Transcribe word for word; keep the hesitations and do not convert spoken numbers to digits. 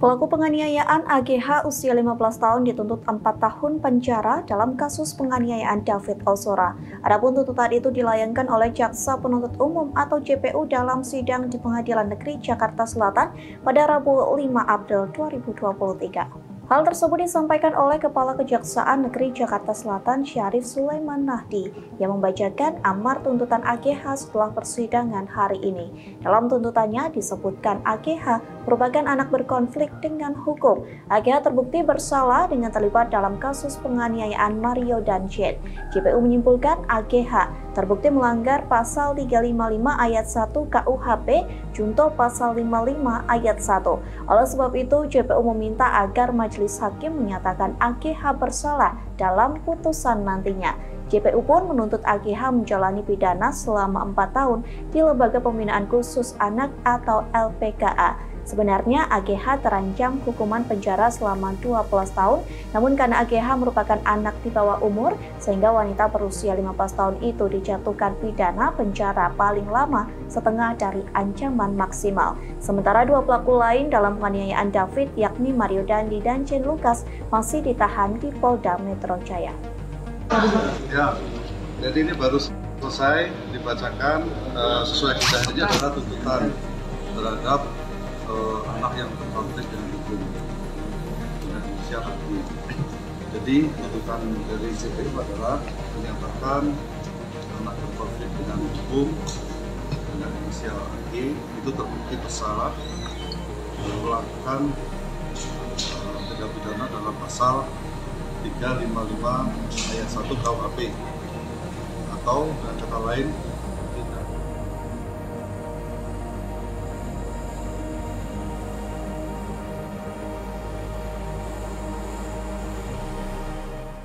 Pelaku penganiayaan A G H usia lima belas tahun dituntut empat tahun penjara dalam kasus penganiayaan David Ozora. Adapun tuntutan itu dilayangkan oleh Jaksa Penuntut Umum atau J P U dalam sidang di Pengadilan Negeri Jakarta Selatan pada Rabu lima April dua ribu dua puluh tiga. Hal tersebut disampaikan oleh Kepala Kejaksaan Negeri Jakarta Selatan Syarief Sulaeman Nahdi yang membacakan amar tuntutan A G H setelah persidangan hari ini. Dalam tuntutannya disebutkan A G H merupakan anak berkonflik dengan hukum. A G H terbukti bersalah dengan terlibat dalam kasus penganiayaan Mario dan Chen. J P U menyimpulkan A G H terbukti melanggar pasal tiga lima lima ayat satu K U H P junto pasal lima puluh lima ayat satu. Oleh sebab itu J P U meminta agar majelis Majelis Hakim menyatakan A G H bersalah dalam putusan nantinya. J P U pun menuntut A G H menjalani pidana selama empat tahun di Lembaga Pembinaan Khusus Anak atau L P K A. Sebenarnya A G H terancam hukuman penjara selama dua belas tahun, namun karena A G H merupakan anak di bawah umur, sehingga wanita berusia lima belas tahun itu dijatuhkan pidana penjara paling lama setengah dari ancaman maksimal. Sementara dua pelaku lain dalam penganiayaan David, yakni Mario Dandy dan Chen Lukas, masih ditahan di Polda Metro Jaya. Ya, jadi ini baru selesai dibacakan uh, sesuai kehendaknya adalah tuntutan terhadap uh, anak yang berkonflik dengan hukum dengan usia aktif. Jadi tuntutan dari J P U adalah menyatakan anak berkonflik dengan hukum dengan usia aktif itu terbukti bersalah melakukan uh, tindak pidana dalam pasal tiga lima lima ayat satu K U H P atau dengan kata lain tindak .